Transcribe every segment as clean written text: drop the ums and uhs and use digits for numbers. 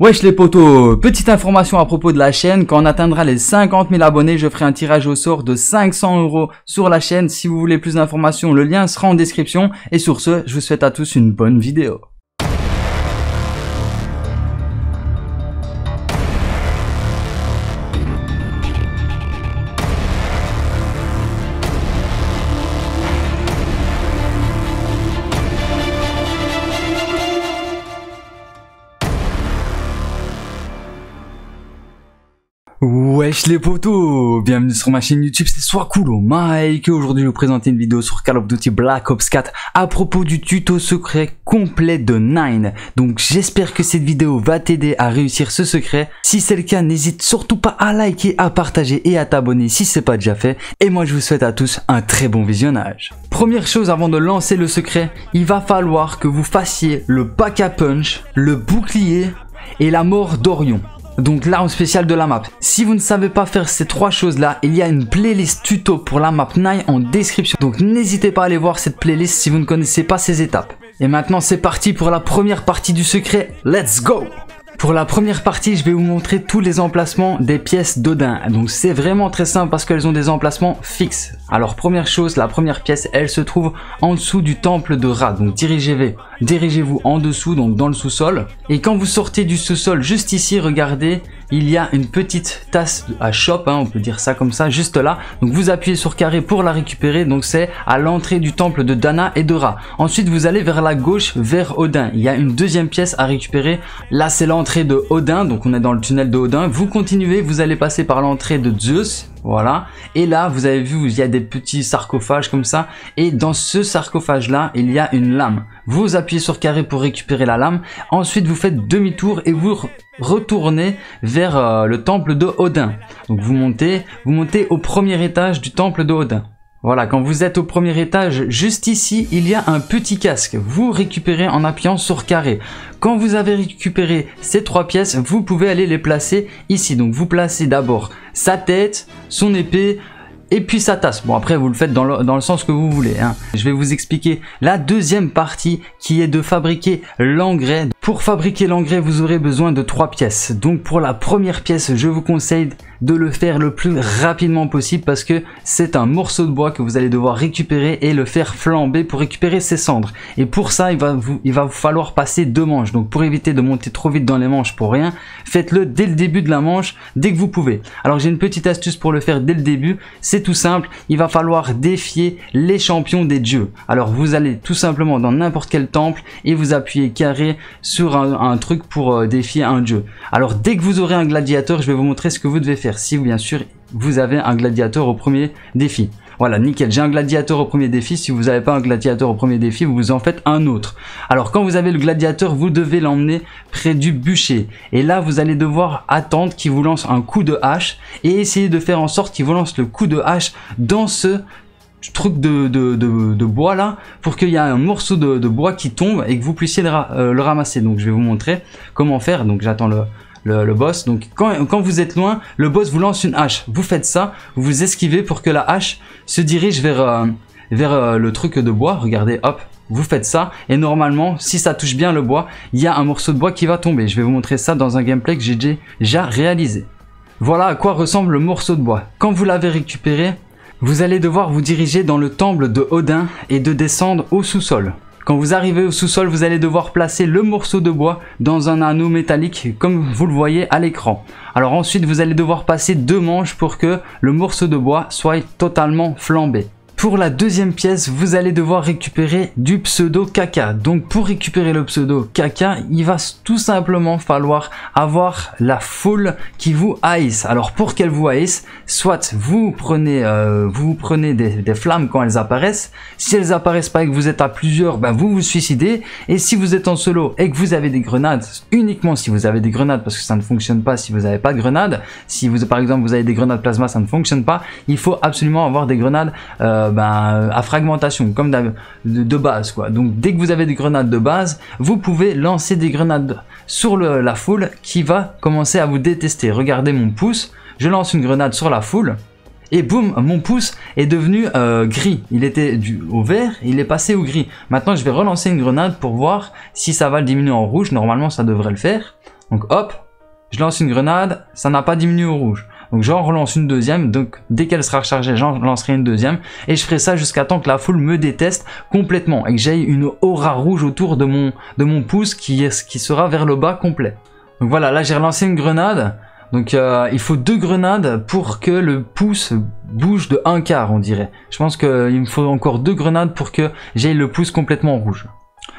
Wesh les potos, petite information à propos de la chaîne, quand on atteindra les 50 000 abonnés, je ferai un tirage au sort de 500 € sur la chaîne. Si vous voulez plus d'informations, le lien sera en description. Et sur ce, je vous souhaite à tous une bonne vidéo. Wesh les potos, bienvenue sur ma chaîne YouTube, c'est Soiscoolmec. Aujourd'hui je vais vous présenter une vidéo sur Call of Duty Black Ops 4 à propos du tuto secret complet de Nine. Donc j'espère que cette vidéo va t'aider à réussir ce secret. Si c'est le cas, n'hésite surtout pas à liker, à partager et à t'abonner si c'est pas déjà fait. Et moi je vous souhaite à tous un très bon visionnage. Première chose avant de lancer le secret, il va falloir que vous fassiez le pack à punch, le bouclier et la mort d'Orion. Donc l'arme spéciale de la map. Si vous ne savez pas faire ces trois choses là, il y a une playlist tuto pour la map Nine en description. Donc n'hésitez pas à aller voir cette playlist si vous ne connaissez pas ces étapes. Et maintenant c'est parti pour la première partie du secret, let's go! Pour la première partie, je vais vous montrer tous les emplacements des pièces d'Odin. Donc c'est vraiment très simple parce qu'elles ont des emplacements fixes. Alors première chose, la première pièce, elle se trouve en dessous du temple de Ra. Donc dirigez-vous en dessous, donc dans le sous-sol. Et quand vous sortez du sous-sol, juste ici, regardez, il y a une petite tasse à chope, hein, on peut dire ça comme ça, juste là. Donc vous appuyez sur carré pour la récupérer. Donc c'est à l'entrée du temple de Dana et de Ra. Ensuite, vous allez vers la gauche, vers Odin. Il y a une deuxième pièce à récupérer. Là, c'est l'entrée de Odin, donc on est dans le tunnel de Odin. Vous continuez, vous allez passer par l'entrée de Zeus, voilà, et là vous avez vu, il y a des petits sarcophages comme ça, et dans ce sarcophage là il y a une lame. Vous appuyez sur carré pour récupérer la lame, ensuite vous faites demi-tour et vous retournez vers le temple de Odin. Donc vous montez au premier étage du temple de Odin. Voilà, quand vous êtes au premier étage, juste ici, il y a un petit casque. Vous récupérez en appuyant sur carré. Quand vous avez récupéré ces trois pièces, vous pouvez aller les placer ici. Donc vous placez d'abord sa tête, son épée et puis sa tasse. Bon, après vous le faites dans le sens que vous voulez, hein. Je vais vous expliquer la deuxième partie qui est de fabriquer l'engrais. Pour fabriquer l'engrais, vous aurez besoin de trois pièces. Donc pour la première pièce, je vous conseille de le faire le plus rapidement possible parce que c'est un morceau de bois que vous allez devoir récupérer et le faire flamber pour récupérer ses cendres. Et pour ça, il va vous falloir passer deux manches. Donc pour éviter de monter trop vite dans les manches pour rien, faites-le dès le début de la manche, dès que vous pouvez. Alors j'ai une petite astuce pour le faire dès le début. C'est tout simple, il va falloir défier les champions des dieux. Alors vous allez tout simplement dans n'importe quel temple et vous appuyez carré sur un truc pour défier un dieu. Alors dès que vous aurez un gladiateur, je vais vous montrer ce que vous devez faire si bien sûr vous avez un gladiateur au premier défi. Voilà, nickel, j'ai un gladiateur au premier défi. Si vous n'avez pas un gladiateur au premier défi, vous en faites un autre. Alors quand vous avez le gladiateur, vous devez l'emmener près du bûcher. Et là, vous allez devoir attendre qu'il vous lance un coup de hache et essayer de faire en sorte qu'il vous lance le coup de hache dans ce truc de bois là, pour qu'il y ait un morceau de bois qui tombe et que vous puissiez le ramasser. Donc je vais vous montrer comment faire. Donc j'attends le boss. Donc quand vous êtes loin, le boss vous lance une hache, vous faites ça, vous vous esquivez pour que la hache se dirige vers le truc de bois. Regardez, hop, vous faites ça et normalement si ça touche bien le bois, il y a un morceau de bois qui va tomber. Je vais vous montrer ça dans un gameplay que j'ai déjà réalisé. Voilà à quoi ressemble le morceau de bois. Quand vous l'avez récupéré, vous allez devoir vous diriger dans le temple de Odin et de descendre au sous-sol. Quand vous arrivez au sous-sol, vous allez devoir placer le morceau de bois dans un anneau métallique comme vous le voyez à l'écran. Alors ensuite, vous allez devoir passer deux manches pour que le morceau de bois soit totalement flambé. Pour la deuxième pièce, vous allez devoir récupérer du pseudo caca. Donc pour récupérer le pseudo caca, il va tout simplement falloir avoir la foule qui vous haïsse. Alors pour qu'elle vous haïsse, soit vous prenez des flammes quand elles apparaissent. Si elles apparaissent pas et que vous êtes à plusieurs, ben vous vous suicidez. Et si vous êtes en solo et que vous avez des grenades, uniquement si vous avez des grenades, parce que ça ne fonctionne pas si vous n'avez pas de grenades. Si vous, par exemple, vous avez des grenades plasma, ça ne fonctionne pas. Il faut absolument avoir des grenades à fragmentation comme de base quoi. Donc dès que vous avez des grenades de base, vous pouvez lancer des grenades sur la foule qui va commencer à vous détester. Regardez mon pouce, je lance une grenade sur la foule et boum, mon pouce est devenu gris. Il était au vert, il est passé au gris. Maintenant je vais relancer une grenade pour voir si ça va le diminuer en rouge. Normalement ça devrait le faire. Donc hop, je lance une grenade, ça n'a pas diminué au rouge. Donc j'en relance une deuxième, donc dès qu'elle sera rechargée, j'en lancerai une deuxième. Et je ferai ça jusqu'à temps que la foule me déteste complètement et que j'aille une aura rouge autour de mon pouce qui sera vers le bas complet. Donc voilà, là j'ai relancé une grenade. Donc il faut deux grenades pour que le pouce bouge de un quart, on dirait. Je pense qu'il me faut encore deux grenades pour que j'aille le pouce complètement rouge.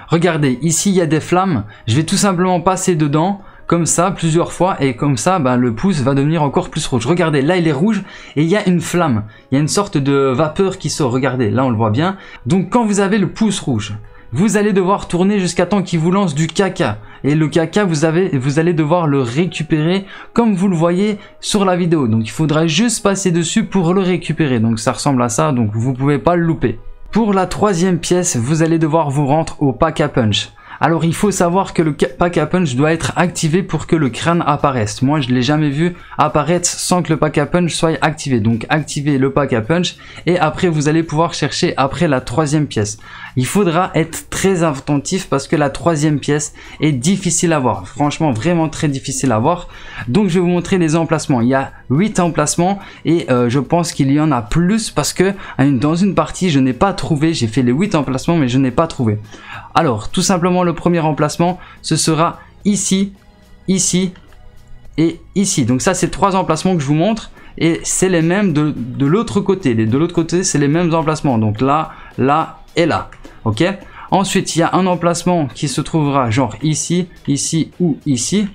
Regardez, ici il y a des flammes. Je vais tout simplement passer dedans. Comme ça, plusieurs fois, et comme ça, ben, le pouce va devenir encore plus rouge. Regardez, là, il est rouge, et il y a une flamme. Il y a une sorte de vapeur qui sort. Regardez, là, on le voit bien. Donc, quand vous avez le pouce rouge, vous allez devoir tourner jusqu'à temps qu'il vous lance du caca. Et le caca, vous allez devoir le récupérer, comme vous le voyez sur la vidéo. Donc, il faudra juste passer dessus pour le récupérer. Donc, ça ressemble à ça, donc vous ne pouvez pas le louper. Pour la troisième pièce, vous allez devoir vous rendre au pack-a-punch. Alors il faut savoir que le pack-a-punch doit être activé pour que le crâne apparaisse. Moi je ne l'ai jamais vu apparaître sans que le pack-a-punch soit activé. Donc activez le pack-a-punch et après vous allez pouvoir chercher après la troisième pièce. Il faudra être très attentif parce que la troisième pièce est difficile à voir. Franchement vraiment très difficile à voir. Donc je vais vous montrer les emplacements. Il y a 8 emplacements et je pense qu'il y en a plus parce que dans une partie je n'ai pas trouvé. J'ai fait les 8 emplacements mais je n'ai pas trouvé. Alors tout simplement le premier emplacement ce sera ici, ici et ici. Donc ça c'est 3 emplacements que je vous montre et c'est les mêmes de l'autre côté. De l'autre côté c'est les mêmes emplacements. Donc là, là et là. Ok. Ensuite il y a un emplacement qui se trouvera genre ici, ici ou ici.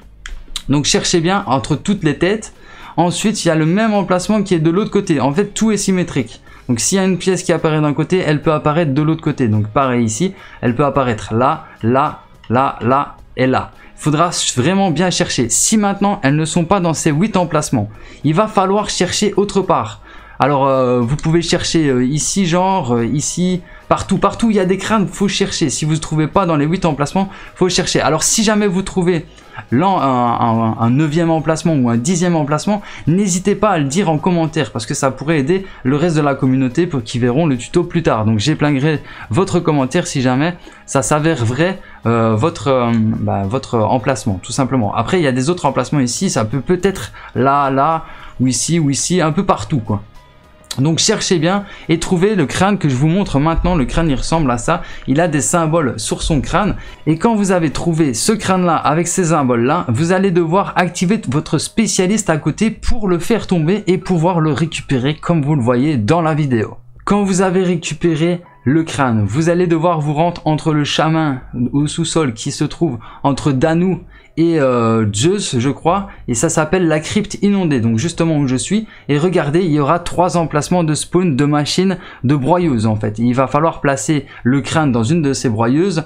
Donc cherchez bien entre toutes les têtes. Ensuite il y a le même emplacement qui est de l'autre côté. En fait tout est symétrique. Donc s'il y a une pièce qui apparaît d'un côté, elle peut apparaître de l'autre côté. Donc pareil ici, elle peut apparaître là, là, là, là et là. Il faudra vraiment bien chercher. Si maintenant elles ne sont pas dans ces 8 emplacements, il va falloir chercher autre part. Alors vous pouvez chercher ici genre, ici, partout, partout il y a des crânes, faut chercher. Si vous ne trouvez pas dans les 8 emplacements, faut chercher. Alors si jamais vous trouvez un 9e emplacement ou un 10e emplacement, n'hésitez pas à le dire en commentaire parce que ça pourrait aider le reste de la communauté qui verront le tuto plus tard. Donc j'épinglerai votre commentaire si jamais ça s'avère vrai votre emplacement tout simplement. Après il y a des autres emplacements ici, ça peut peut-être là, là ou ici, un peu partout quoi. Donc cherchez bien et trouvez le crâne que je vous montre maintenant. Le crâne il ressemble à ça, il a des symboles sur son crâne et quand vous avez trouvé ce crâne là avec ces symboles là, vous allez devoir activer votre spécialiste à côté pour le faire tomber et pouvoir le récupérer comme vous le voyez dans la vidéo. Quand vous avez récupéré le crâne, vous allez devoir vous rendre entre le chaman au sous-sol qui se trouve entre Danou et Zeus je crois, et ça s'appelle la crypte inondée, donc justement où je suis. Et regardez, il y aura 3 emplacements de spawn de machines de broyeuses en fait. Et il va falloir placer le crâne dans une de ces broyeuses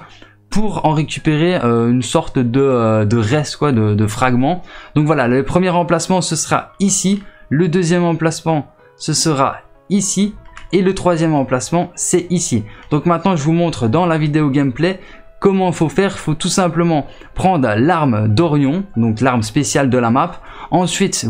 pour en récupérer une sorte de reste quoi, de fragments. Donc voilà, le premier emplacement ce sera ici, le deuxième emplacement ce sera ici. Et le troisième emplacement, c'est ici. Donc maintenant, je vous montre dans la vidéo gameplay comment il faut faire. Il faut tout simplement prendre l'arme d'Orion, donc l'arme spéciale de la map. Ensuite,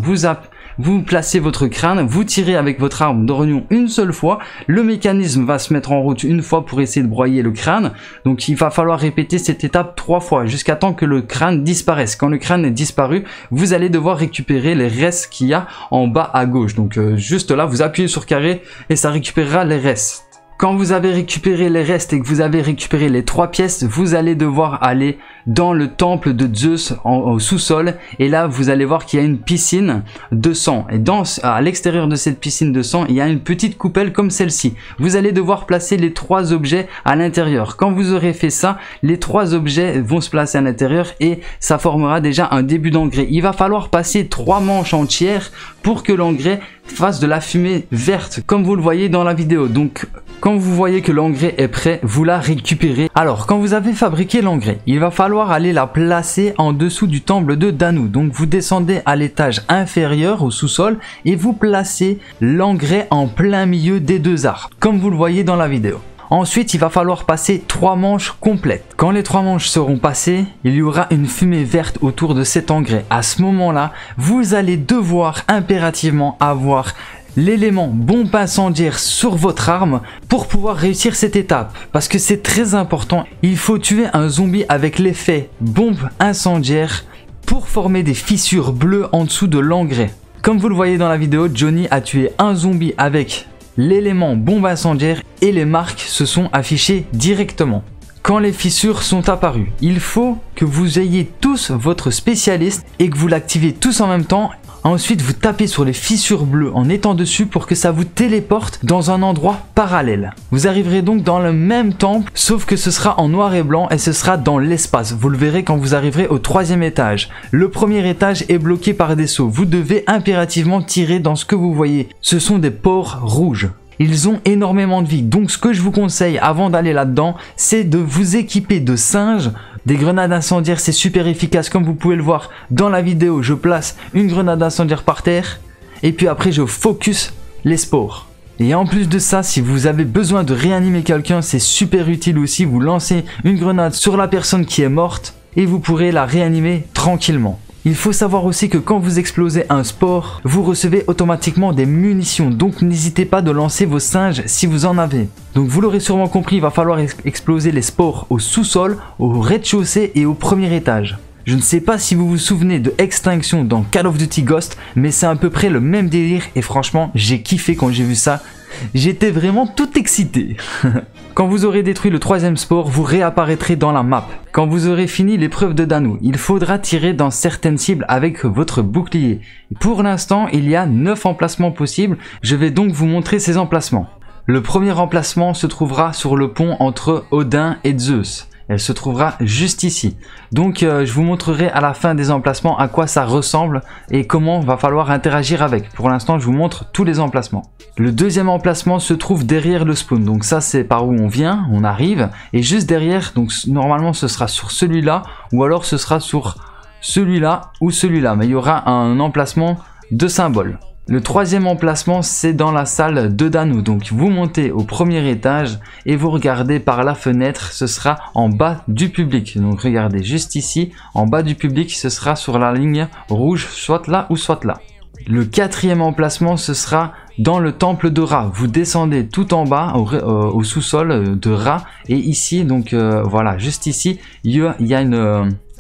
vous placez votre crâne, vous tirez avec votre arme d'Orion une seule fois. Le mécanisme va se mettre en route une fois pour essayer de broyer le crâne. Donc il va falloir répéter cette étape 3 fois jusqu'à temps que le crâne disparaisse. Quand le crâne est disparu, vous allez devoir récupérer les restes qu'il y a en bas à gauche. Donc juste là, vous appuyez sur carré et ça récupérera les restes. Quand vous avez récupéré les restes et que vous avez récupéré les 3 pièces, vous allez devoir aller dans le temple de Zeus au sous-sol. Et là, vous allez voir qu'il y a une piscine de sang. Et à l'extérieur de cette piscine de sang, il y a une petite coupelle comme celle-ci. Vous allez devoir placer les 3 objets à l'intérieur. Quand vous aurez fait ça, les 3 objets vont se placer à l'intérieur et ça formera déjà un début d'engrais. Il va falloir passer 3 manches entières pour que l'engrais fasse de la fumée verte comme vous le voyez dans la vidéo. Donc quand vous voyez que l'engrais est prêt, vous la récupérez. Alors quand vous avez fabriqué l'engrais, il va falloir aller la placer en dessous du temple de Danu. Donc vous descendez à l'étage inférieur au sous-sol et vous placez l'engrais en plein milieu des 2 arbres comme vous le voyez dans la vidéo. Ensuite, il va falloir passer 3 manches complètes. Quand les 3 manches seront passées, il y aura une fumée verte autour de cet engrais. À ce moment-là, vous allez devoir impérativement avoir l'élément bombe incendiaire sur votre arme pour pouvoir réussir cette étape. Parce que c'est très important, il faut tuer un zombie avec l'effet bombe incendiaire pour former des fissures bleues en dessous de l'engrais. Comme vous le voyez dans la vidéo, Johnny a tué un zombie avec l'élément bombe incendiaire et les marques se sont affichées directement. Quand les fissures sont apparues, il faut que vous ayez tous votre spécialiste et que vous l'activez tous en même temps. Ensuite, vous tapez sur les fissures bleues en étant dessus pour que ça vous téléporte dans un endroit parallèle. Vous arriverez donc dans le même temple, sauf que ce sera en noir et blanc et ce sera dans l'espace. Vous le verrez quand vous arriverez au 3e étage. Le premier étage est bloqué par des seaux. Vous devez impérativement tirer dans ce que vous voyez. Ce sont des pores rouges. Ils ont énormément de vie, donc ce que je vous conseille avant d'aller là-dedans, c'est de vous équiper de singes. Des grenades incendiaires, c'est super efficace, comme vous pouvez le voir dans la vidéo, je place une grenade incendiaire par terre, et puis après je focus les spores. Et en plus de ça, si vous avez besoin de réanimer quelqu'un, c'est super utile aussi, vous lancez une grenade sur la personne qui est morte, et vous pourrez la réanimer tranquillement. Il faut savoir aussi que quand vous explosez un spore, vous recevez automatiquement des munitions, donc n'hésitez pas de lancer vos singes si vous en avez. Donc vous l'aurez sûrement compris, il va falloir exploser les spores au sous-sol, au rez-de-chaussée et au premier étage. Je ne sais pas si vous vous souvenez de Extinction dans Call of Duty Ghost, mais c'est à peu près le même délire et franchement j'ai kiffé quand j'ai vu ça. J'étais vraiment tout excité. Quand vous aurez détruit le 3e spore, vous réapparaîtrez dans la map. Quand vous aurez fini l'épreuve de Danou, il faudra tirer dans certaines cibles avec votre bouclier. Pour l'instant, il y a 9 emplacements possibles. Je vais donc vous montrer ces emplacements. Le premier emplacement se trouvera sur le pont entre Odin et Zeus. Elle se trouvera juste ici. Donc je vous montrerai à la fin des emplacements à quoi ça ressemble et comment va falloir interagir avec. Pour l'instant, je vous montre tous les emplacements. Le deuxième emplacement se trouve derrière le spawn. Donc ça, c'est par où on vient, on arrive. Et juste derrière, donc normalement, ce sera sur celui-là ou alors ce sera sur celui-là ou celui-là. Mais il y aura un emplacement de symbole. Le troisième emplacement, c'est dans la salle de Danou. Donc vous montez au premier étage et vous regardez par la fenêtre, ce sera en bas du public. Donc regardez juste ici, en bas du public, ce sera sur la ligne rouge, soit là ou soit là. Le quatrième emplacement, ce sera dans le temple de Ra. Vous descendez tout en bas au sous-sol de Ra. Et ici, donc voilà, juste ici, il y a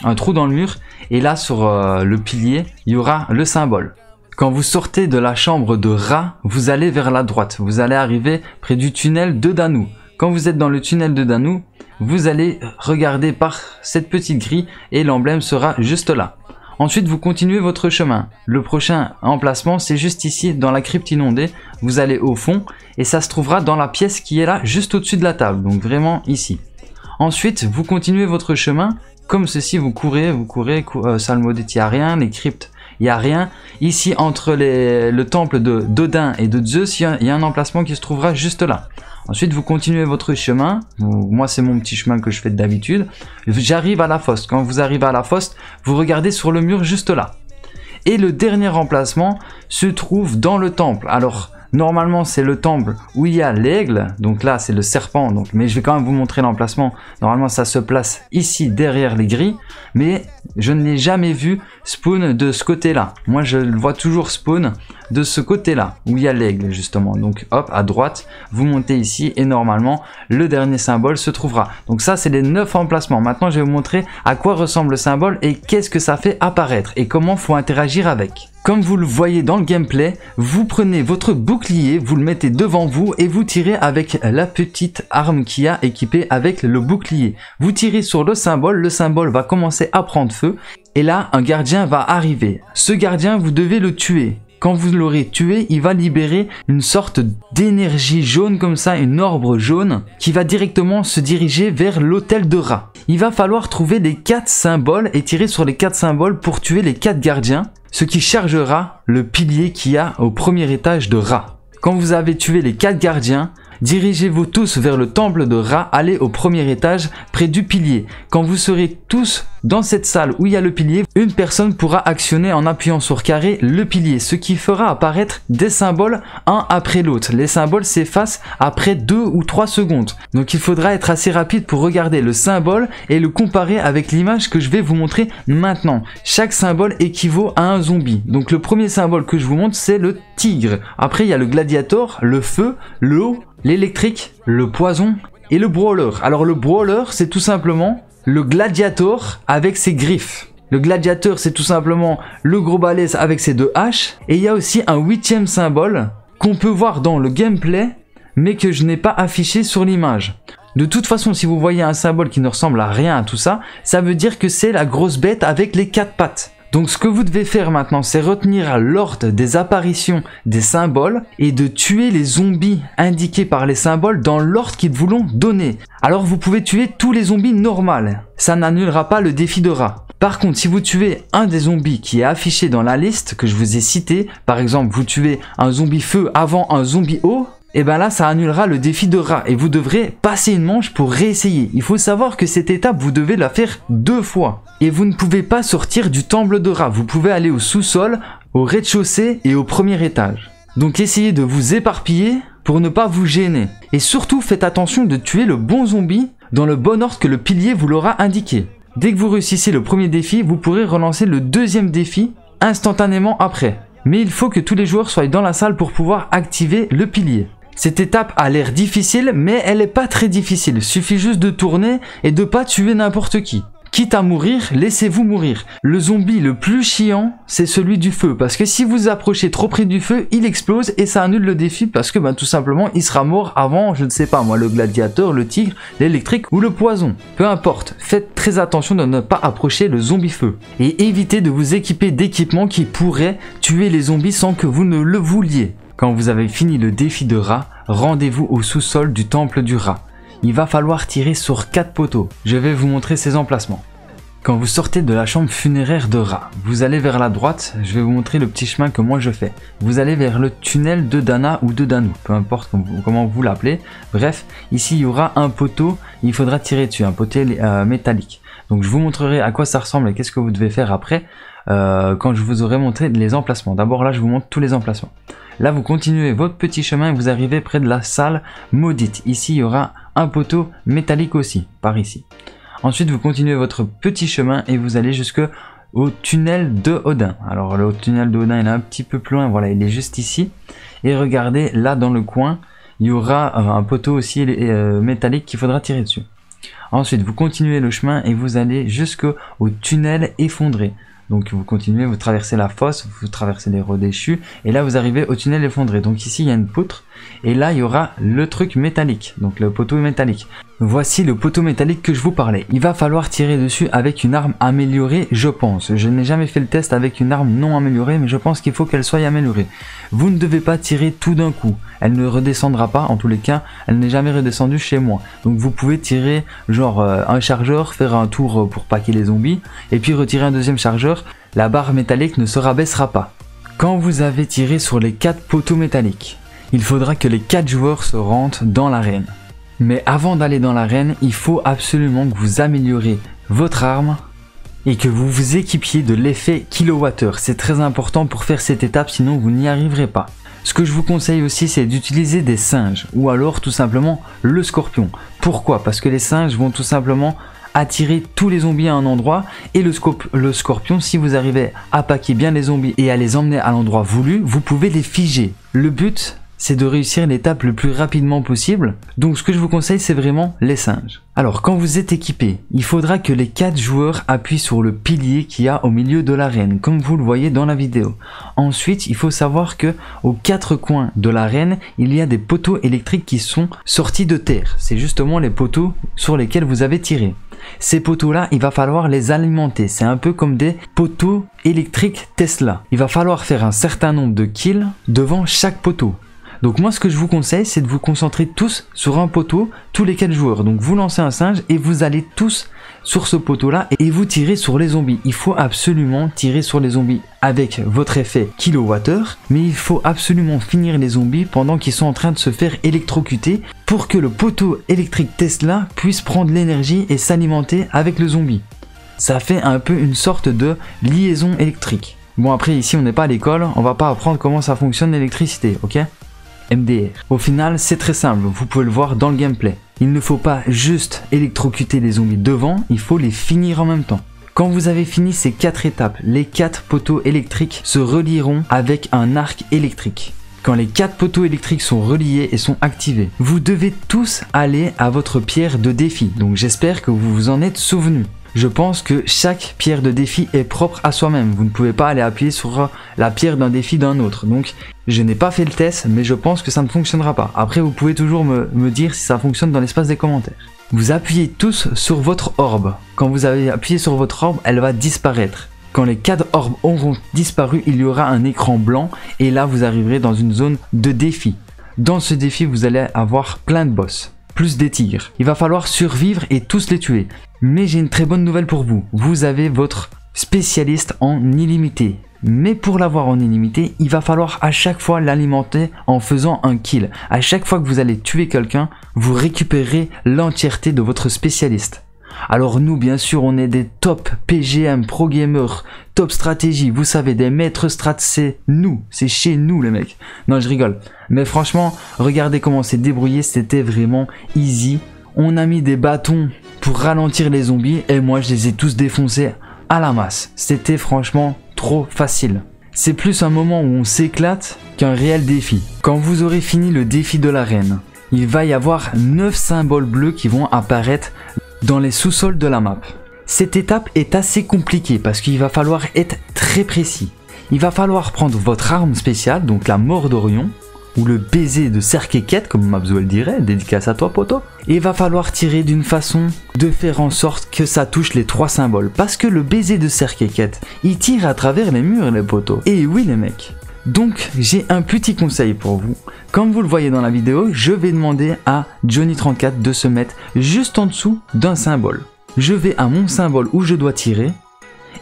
un trou dans le mur. Et là, sur le pilier, il y aura le symbole. Quand vous sortez de la chambre de Ra, vous allez vers la droite. Vous allez arriver près du tunnel de Danou. Quand vous êtes dans le tunnel de Danou, vous allez regarder par cette petite grille et l'emblème sera juste là. Ensuite, vous continuez votre chemin. Le prochain emplacement, c'est juste ici dans la crypte inondée. Vous allez au fond et ça se trouvera dans la pièce qui est là, juste au-dessus de la table. Donc vraiment ici. Ensuite, vous continuez votre chemin. Comme ceci, vous courez, Salmodette, il n'y a rien, les cryptes. Il n'y a rien. Ici, entre le temple d'Odin et de Zeus, il y a un emplacement qui se trouvera juste là. Ensuite, vous continuez votre chemin. Moi, c'est mon petit chemin que je fais d'habitude. J'arrive à la fosse. Quand vous arrivez à la fosse, vous regardez sur le mur juste là. Et le dernier emplacement se trouve dans le temple. Alors, normalement, c'est le temple où il y a l'aigle. Donc là, c'est le serpent. Donc, mais je vais quand même vous montrer l'emplacement. Normalement, ça se place ici, derrière les grilles. Mais je ne l'ai jamais vu spawn de ce côté-là. Moi, je le vois toujours spawn de ce côté-là, où il y a l'aigle, justement. Donc, hop, à droite, vous montez ici. Et normalement, le dernier symbole se trouvera. Donc ça, c'est les 9 emplacements. Maintenant, je vais vous montrer à quoi ressemble le symbole et qu'est-ce que ça fait apparaître. Et comment faut interagir avec. Comme vous le voyez dans le gameplay, vous prenez votre bouclier, vous le mettez devant vous et vous tirez avec la petite arme qu'il y a équipée avec le bouclier. Vous tirez sur le symbole va commencer à prendre feu et là un gardien va arriver. Ce gardien, vous devez le tuer. Quand vous l'aurez tué, il va libérer une sorte d'énergie jaune comme ça, une orbe jaune, qui va directement se diriger vers l'hôtel de Ra. Il va falloir trouver les 4 symboles et tirer sur les 4 symboles pour tuer les 4 gardiens, ce qui chargera le pilier qu'il y a au premier étage de Ra. Quand vous avez tué les 4 gardiens, dirigez-vous tous vers le temple de Ra, allez au premier étage près du pilier. Quand vous serez tous dans cette salle où il y a le pilier, une personne pourra actionner en appuyant sur carré le pilier, ce qui fera apparaître des symboles un après l'autre. Les symboles s'effacent après 2 ou 3 secondes. Donc il faudra être assez rapide pour regarder le symbole et le comparer avec l'image que je vais vous montrer maintenant. Chaque symbole équivaut à un zombie. Donc le premier symbole que je vous montre, c'est le tigre. Après il y a le gladiator, le feu, l'eau, l'électrique, le poison et le brawler. Alors le brawler, c'est tout simplement le gladiator avec ses griffes. Le gladiateur, c'est tout simplement le gros balèze avec ses deux haches. Et il y a aussi un 8e symbole qu'on peut voir dans le gameplay, mais que je n'ai pas affiché sur l'image. De toute façon, si vous voyez un symbole qui ne ressemble à rien à tout ça, ça veut dire que c'est la grosse bête avec les 4 pattes. Donc ce que vous devez faire maintenant, c'est retenir l'ordre des apparitions des symboles et de tuer les zombies indiqués par les symboles dans l'ordre qu'ils vous l'ont donné. Alors vous pouvez tuer tous les zombies normaux, ça n'annulera pas le défi de Ra. Par contre, si vous tuez un des zombies qui est affiché dans la liste que je vous ai citée, par exemple vous tuez un zombie feu avant un zombie eau, et bien là ça annulera le défi de Ra et vous devrez passer une manche pour réessayer. Il faut savoir que cette étape vous devez la faire 2 fois. Et vous ne pouvez pas sortir du temple de Ra, vous pouvez aller au sous-sol, au rez-de-chaussée et au premier étage. Donc essayez de vous éparpiller pour ne pas vous gêner. Et surtout faites attention de tuer le bon zombie dans le bon ordre que le pilier vous l'aura indiqué. Dès que vous réussissez le premier défi, vous pourrez relancer le deuxième défi instantanément après. Mais il faut que tous les joueurs soient dans la salle pour pouvoir activer le pilier. Cette étape a l'air difficile, mais elle n'est pas très difficile. Il suffit juste de tourner et de pas tuer n'importe qui. Quitte à mourir, laissez-vous mourir. Le zombie le plus chiant, c'est celui du feu. Parce que si vous vous approchez trop près du feu, il explose et ça annule le défi. Parce que tout simplement, il sera mort avant, je ne sais pas moi, le gladiateur, le tigre, l'électrique ou le poison. Peu importe, faites très attention de ne pas approcher le zombie feu. Et évitez de vous équiper d'équipements qui pourraient tuer les zombies sans que vous ne le vouliez. Quand vous avez fini le défi de Ra, rendez-vous au sous-sol du temple du Ra. Il va falloir tirer sur 4 poteaux. Je vais vous montrer ces emplacements. Quand vous sortez de la chambre funéraire de Ra, vous allez vers la droite. Je vais vous montrer le petit chemin que moi je fais. Vous allez vers le tunnel de Dana ou de Danou, peu importe comment vous l'appelez. Bref, ici il y aura un poteau, il faudra tirer dessus, un poteau métallique. Donc je vous montrerai à quoi ça ressemble et qu'est-ce que vous devez faire après quand je vous aurai montré les emplacements. D'abord là je vous montre tous les emplacements. Là vous continuez votre petit chemin et vous arrivez près de la salle maudite. Ici il y aura un poteau métallique aussi, par ici. Ensuite vous continuez votre petit chemin et vous allez jusqu'au tunnel de Odin. Alors le tunnel de Odin il est un petit peu plus loin, voilà il est juste ici. Et regardez là dans le coin, il y aura un poteau aussi métallique qu'il faudra tirer dessus. Ensuite vous continuez le chemin et vous allez jusqu'au tunnel effondré. Donc vous continuez, vous traversez la fosse, vous traversez les redéchus, et là vous arrivez au tunnel effondré. Donc ici il y a une poutre, et là il y aura le truc métallique, donc le poteau métallique. Voici le poteau métallique que je vous parlais. Il va falloir tirer dessus avec une arme améliorée, je pense. Je n'ai jamais fait le test avec une arme non améliorée, mais je pense qu'il faut qu'elle soit améliorée. Vous ne devez pas tirer tout d'un coup. Elle ne redescendra pas, en tous les cas, elle n'est jamais redescendue chez moi. Donc vous pouvez tirer genre un chargeur, faire un tour pour paquer les zombies, et puis retirer un deuxième chargeur, la barre métallique ne se rabaissera pas. Quand vous avez tiré sur les 4 poteaux métalliques, il faudra que les 4 joueurs se rendent dans l'arène. Mais avant d'aller dans l'arène, il faut absolument que vous améliorez votre arme et que vous vous équipiez de l'effet kilowattheure. C'est très important pour faire cette étape, sinon vous n'y arriverez pas. Ce que je vous conseille aussi, c'est d'utiliser des singes ou alors tout simplement le scorpion. Pourquoi? Parce que les singes vont tout simplement attirer tous les zombies à un endroit et le scorpion, si vous arrivez à paquer bien les zombies et à les emmener à l'endroit voulu, vous pouvez les figer. Le but, c'est de réussir l'étape le plus rapidement possible. Donc ce que je vous conseille, c'est vraiment les singes. Alors quand vous êtes équipé, il faudra que les 4 joueurs appuient sur le pilier qu'il y a au milieu de l'arène, comme vous le voyez dans la vidéo. Ensuite, il faut savoir que aux 4 coins de l'arène, il y a des poteaux électriques qui sont sortis de terre. C'est justement les poteaux sur lesquels vous avez tiré. Ces poteaux-là, il va falloir les alimenter. C'est un peu comme des poteaux électriques Tesla. Il va falloir faire un certain nombre de kills devant chaque poteau. Donc moi ce que je vous conseille, c'est de vous concentrer tous sur un poteau, tous les 4 joueurs. Donc vous lancez un singe et vous allez tous sur ce poteau là et vous tirez sur les zombies. Il faut absolument tirer sur les zombies avec votre effet kilowattheure, mais il faut absolument finir les zombies pendant qu'ils sont en train de se faire électrocuter pour que le poteau électrique Tesla puisse prendre l'énergie et s'alimenter avec le zombie. Ça fait un peu une sorte de liaison électrique. Bon après ici on n'est pas à l'école, on va pas apprendre comment ça fonctionne l'électricité, ok ? MDR. Au final, c'est très simple, vous pouvez le voir dans le gameplay. Il ne faut pas juste électrocuter les zombies devant, il faut les finir en même temps. Quand vous avez fini ces 4 étapes, les 4 poteaux électriques se relieront avec un arc électrique. Quand les 4 poteaux électriques sont reliés et sont activés, vous devez tous aller à votre pierre de défi. Donc j'espère que vous vous en êtes souvenu. je pense que chaque pierre de défi est propre à soi-même. Vous ne pouvez pas aller appuyer sur la pierre d'un défi d'un autre. Donc je n'ai pas fait le test, mais je pense que ça ne fonctionnera pas. Après, vous pouvez toujours me dire si ça fonctionne dans l'espace des commentaires. Vous appuyez tous sur votre orbe. Quand vous avez appuyé sur votre orbe, elle va disparaître. Quand les 4 orbes auront disparu, il y aura un écran blanc et là vous arriverez dans une zone de défi. Dans ce défi, vous allez avoir plein de boss, plus des tigres. Il va falloir survivre et tous les tuer. Mais j'ai une très bonne nouvelle pour vous. Vous avez votre spécialiste en illimité. Mais pour l'avoir en illimité, il va falloir à chaque fois l'alimenter en faisant un kill. À chaque fois que vous allez tuer quelqu'un, vous récupérez l'entièreté de votre spécialiste. Alors nous, bien sûr, on est des top PGM, pro gamer, top stratégie, vous savez, des maîtres strat, c'est nous, c'est chez nous les mecs. Non, je rigole, mais franchement, regardez comment on s'est débrouillé, c'était vraiment easy. On a mis des bâtons pour ralentir les zombies et moi je les ai tous défoncés à la masse. C'était franchement trop facile. C'est plus un moment où on s'éclate qu'un réel défi. Quand vous aurez fini le défi de l'arène, il va y avoir 9 symboles bleus qui vont apparaître dans les sous-sols de la map. Cette étape est assez compliquée parce qu'il va falloir être très précis. Il va falloir prendre votre arme spéciale, donc la Mort d'Orion, ou le baiser de Serkeket, comme Mabzoel dirait, dédicace à toi poto. Et il va falloir tirer d'une façon de faire en sorte que ça touche les 3 symboles. Parce que le baiser de Serkeket, il tire à travers les murs les potos. Et oui les mecs. Donc j'ai un petit conseil pour vous. Comme vous le voyez dans la vidéo, je vais demander à Johnny34 de se mettre juste en dessous d'un symbole. Je vais à mon symbole où je dois tirer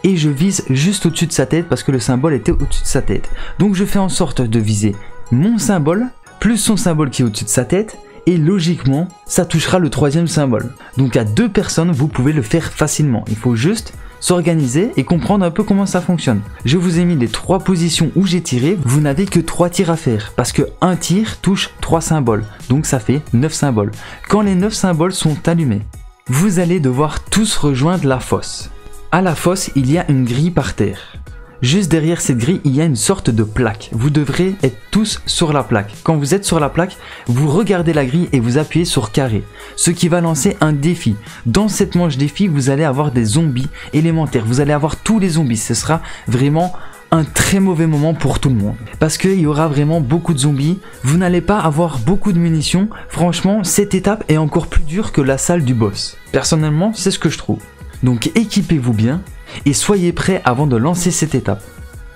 et je vise juste au-dessus de sa tête parce que le symbole était au-dessus de sa tête. Donc je fais en sorte de viser mon symbole plus son symbole qui est au-dessus de sa tête et logiquement ça touchera le 3e symbole. Donc à 2 personnes vous pouvez le faire facilement, il faut juste s'organiser et comprendre un peu comment ça fonctionne. Je vous ai mis les 3 positions où j'ai tiré, vous n'avez que 3 tirs à faire parce que un tir touche 3 symboles, donc ça fait 9 symboles. Quand les 9 symboles sont allumés, vous allez devoir tous rejoindre la fosse. À la fosse, il y a une grille par terre. Juste derrière cette grille, il y a une sorte de plaque. Vous devrez être tous sur la plaque. Quand vous êtes sur la plaque, vous regardez la grille et vous appuyez sur carré, ce qui va lancer un défi. Dans cette manche défi, vous allez avoir des zombies élémentaires. Vous allez avoir tous les zombies. Ce sera vraiment un très mauvais moment pour tout le monde. Parce qu'il y aura vraiment beaucoup de zombies. Vous n'allez pas avoir beaucoup de munitions. Franchement, cette étape est encore plus dure que la salle du boss. Personnellement, c'est ce que je trouve. Donc équipez-vous bien et soyez prêts avant de lancer cette étape.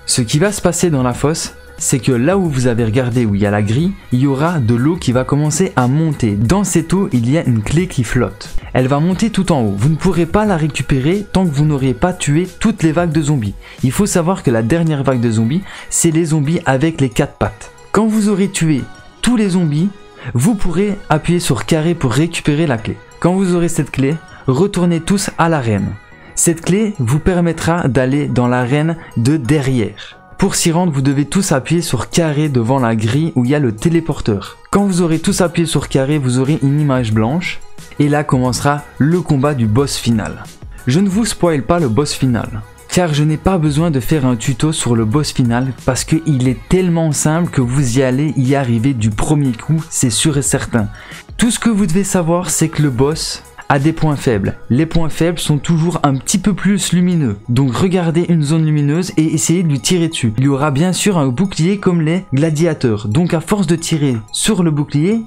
Ce qui va se passer dans la fosse, c'est que là où vous avez regardé où il y a la grille, il y aura de l'eau qui va commencer à monter. Dans cette eau, il y a une clé qui flotte. Elle va monter tout en haut. Vous ne pourrez pas la récupérer tant que vous n'aurez pas tué toutes les vagues de zombies. Il faut savoir que la dernière vague de zombies, c'est les zombies avec les 4 pattes. Quand vous aurez tué tous les zombies, vous pourrez appuyer sur carré pour récupérer la clé. Quand vous aurez cette clé, retournez tous à l'arène. Cette clé vous permettra d'aller dans l'arène de derrière. Pour s'y rendre, vous devez tous appuyer sur carré devant la grille où il y a le téléporteur. Quand vous aurez tous appuyé sur carré, vous aurez une image blanche. Et là commencera le combat du boss final. Je ne vous spoil pas le boss final, car je n'ai pas besoin de faire un tuto sur le boss final parce qu'il est tellement simple que vous y allez y arriver du premier coup, c'est sûr et certain. Tout ce que vous devez savoir, c'est que le boss a des points faibles. Les points faibles sont toujours un petit peu plus lumineux. Donc regardez une zone lumineuse et essayez de lui tirer dessus. Il y aura bien sûr un bouclier comme les gladiateurs. Donc à force de tirer sur le bouclier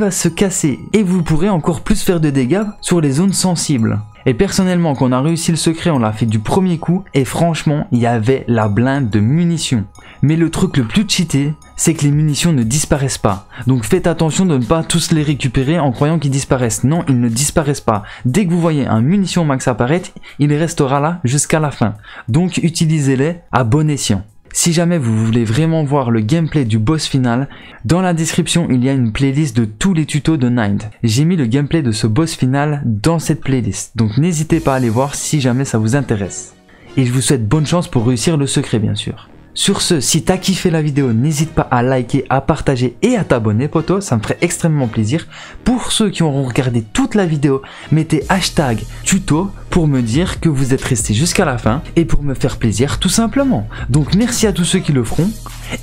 va se casser et vous pourrez encore plus faire de dégâts sur les zones sensibles. Et personnellement, quand on a réussi le secret, on l'a fait du premier coup et franchement, il y avait la blinde de munitions. Mais le truc le plus cheaté, c'est que les munitions ne disparaissent pas. Donc faites attention de ne pas tous les récupérer en croyant qu'ils disparaissent. Non, ils ne disparaissent pas. Dès que vous voyez un munition max apparaître, il restera là jusqu'à la fin. Donc utilisez-les à bon escient. Si jamais vous voulez vraiment voir le gameplay du boss final, dans la description il y a une playlist de tous les tutos de Nine. J'ai mis le gameplay de ce boss final dans cette playlist, donc n'hésitez pas à aller voir si jamais ça vous intéresse. Et je vous souhaite bonne chance pour réussir le secret bien sûr. Sur ce, si t'as kiffé la vidéo, n'hésite pas à liker, à partager et à t'abonner poto, ça me ferait extrêmement plaisir. Pour ceux qui auront regardé toute la vidéo, mettez hashtag tuto pour me dire que vous êtes resté jusqu'à la fin et pour me faire plaisir tout simplement. Donc merci à tous ceux qui le feront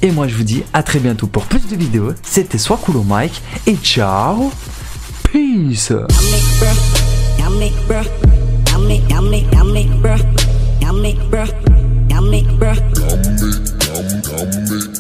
et moi je vous dis à très bientôt pour plus de vidéos. C'était Soiscoolmec et ciao, peace. Yummy, bruh.